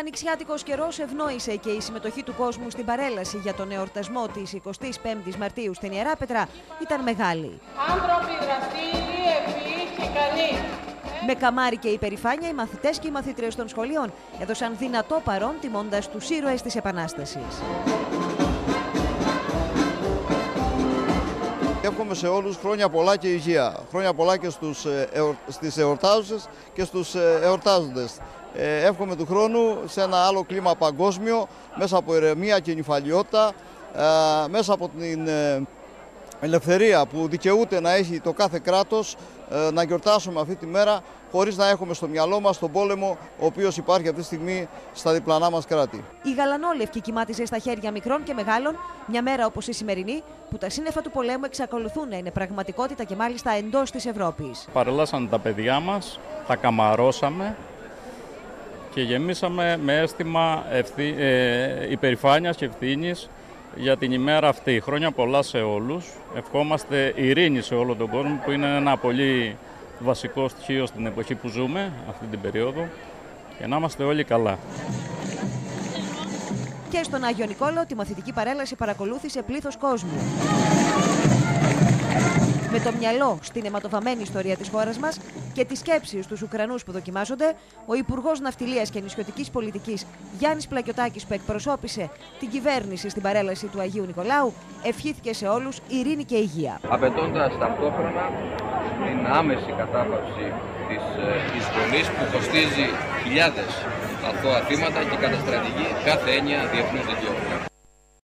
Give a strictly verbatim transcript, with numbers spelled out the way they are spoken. ανοιξιάτικος καιρός ευνόησε και η συμμετοχή του κόσμου στην παρέλαση για τον εορτασμό της εικοστής πέμπτης Μαρτίου στην Ιεράπετρα ήταν μεγάλη. Άνθρωποι δραστήριοι, ευφυείς και καλοί. Με καμάρι και υπερηφάνεια, οι μαθητές και οι μαθήτριες των σχολείων έδωσαν δυνατό παρόν τιμώντας τους ήρωες της Επανάστασης. Εύχομαι σε όλους χρόνια πολλά και υγεία, χρόνια πολλά και στους, εορ... στις εορτάζουσες και στους εορτάζοντες. Ε, εύχομαι του χρόνου σε ένα άλλο κλίμα παγκόσμιο, μέσα από ηρεμία και νυφαλιότητα, ε, μέσα από την ε, ελευθερία που δικαιούται να έχει το κάθε κράτος, ε, να γιορτάσουμε αυτή τη μέρα χωρίς να έχουμε στο μυαλό μας τον πόλεμο ο οποίος υπάρχει αυτή τη στιγμή στα διπλανά μας κράτη. Η Γαλανόλευκη κοιμάτιζε στα χέρια μικρών και μεγάλων μια μέρα όπως η σημερινή, που τα σύννεφα του πολέμου εξακολουθούν να είναι πραγματικότητα και μάλιστα εντός της Ευρώπης. Παρελάσαν τα παιδιά μας, τα καμαρώσαμε και γεμίσαμε με αίσθημα ευθύ, ε, υπερηφάνειας και ευθύνης για την ημέρα αυτή. Χρόνια πολλά σε όλους. Ευχόμαστε ειρήνη σε όλο τον κόσμο, που είναι ένα πολύ βασικό στοιχείο στην εποχή που ζούμε, αυτή την περίοδο, και να είμαστε όλοι καλά. Και στον Άγιο Νικόλαο τη μαθητική παρέλαση παρακολούθησε πλήθος κόσμου. Με το μυαλό στην αιματοβαμμένη ιστορία της χώρας μας και τις σκέψεις στους Ουκρανούς που δοκιμάζονται, ο Υπουργός Ναυτιλίας και Νησιωτικής Πολιτικής Γιάννης Πλακιωτάκης, που εκπροσώπησε την κυβέρνηση στην παρέλαση του Αγίου Νικολάου, ευχήθηκε σε όλους ειρήνη και υγεία. Απαιτώντας ταυτόχρονα την άμεση κατάπαυση της εισβολής που κοστίζει χιλιάδες αθώα θύματα και καταστρατηγεί κάθε έννοια διεθνούς δικαιού.